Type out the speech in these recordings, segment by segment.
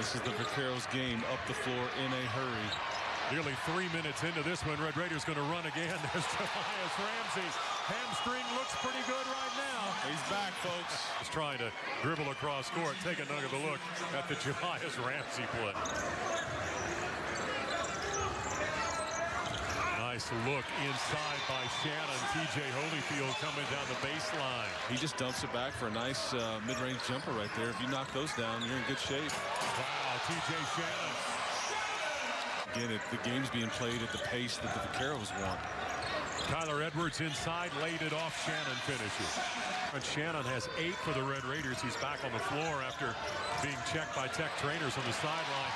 This is the Vaqueros game, up the floor in a hurry. Nearly 3 minutes into this one, Red Raiders going to run again. There's Jahmi'us Ramsey. Hamstring looks pretty good right now. He's back, folks. He's trying to dribble across court. Take another look at the Jahmi'us Ramsey play. Nice look inside by Shannon. TJ Holyfield coming down the baseline. He just dumps it back for a nice mid-range jumper right there. If you knock those down, you're in good shape. Wow, TJ Shannon. Again, the game's being played at the pace that the Vaqueros want. Tyler Edwards inside, laid it off. Shannon finishes. And Shannon has 8 for the Red Raiders. He's back on the floor after being checked by Tech trainers on the sideline.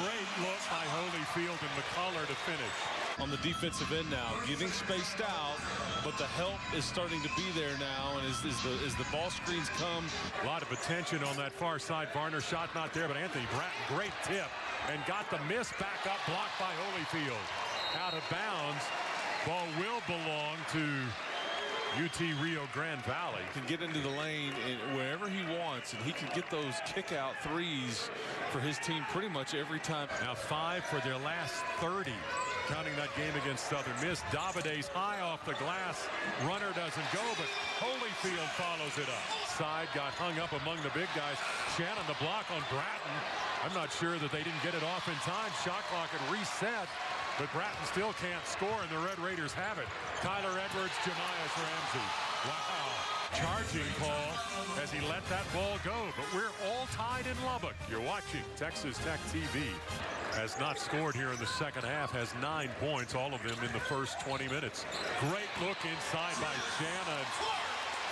Great look by Holyfield and McCuller to finish. On the defensive end now, getting spaced out, but the help is starting to be there now, and as the ball screens come. A lot of attention on that far side. Varner shot not there, but Anthony Bratton, great tip, and got the miss back up, blocked by Holyfield. Out of bounds. Ball will belong to UT Rio Grande Valley. He can get into the lane and wherever he wants, and he can get those kick-out threes for his team pretty much every time. Now 5 for their last 30, counting that game against Southern Miss. Davide's high off the glass. Runner doesn't go, but Holyfield follows it up. Side got hung up among the big guys. Shannon the block on Bratton. I'm not sure that they didn't get it off in time. Shot clock had reset. But Bratton still can't score, and the Red Raiders have it. Tyler Edwards, Jahmi'us Ramsey. Wow. Charging call as he let that ball go. But we're all tied in Lubbock. You're watching Texas Tech TV. Has not scored here in the second half. Has 9 points, all of them in the first 20 minutes. Great look inside by Shannon.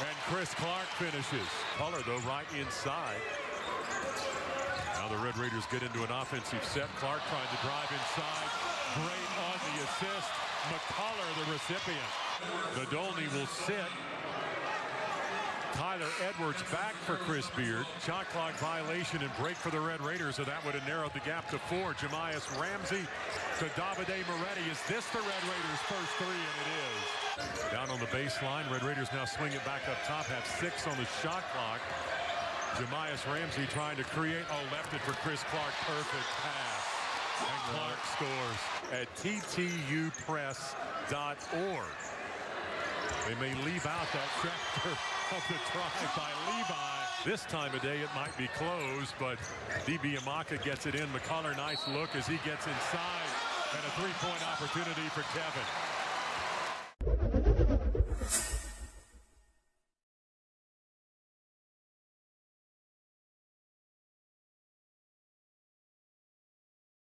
And Chris Clark finishes. Color, though, right inside. Now the Red Raiders get into an offensive set. Clark trying to drive inside. Great on the assist. McCuller, the recipient. Nadolny will sit. Tyler Edwards back for Chris Beard. Shot clock violation and break for the Red Raiders, so that would have narrowed the gap to 4. Jahmi'us Ramsey to Davide Moretti. Is this the Red Raiders' first 3? And it is. Down on the baseline, Red Raiders now swing it back up top. Have 6 on the shot clock. Jahmi'us Ramsey trying to create. Oh, left it for Chris Clark. Perfect pass. And Clark scores at TTUpress.org. They may leave out that chapter of the drive by Levi. This time of day it might be closed, but DB Amaka gets it in. McConnell, nice look as he gets inside. And a three-point opportunity for Kevin.